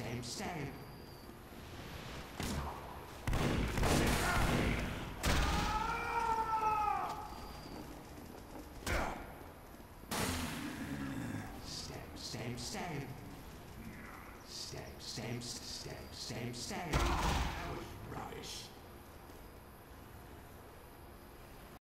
Same. Same. That was rubbish.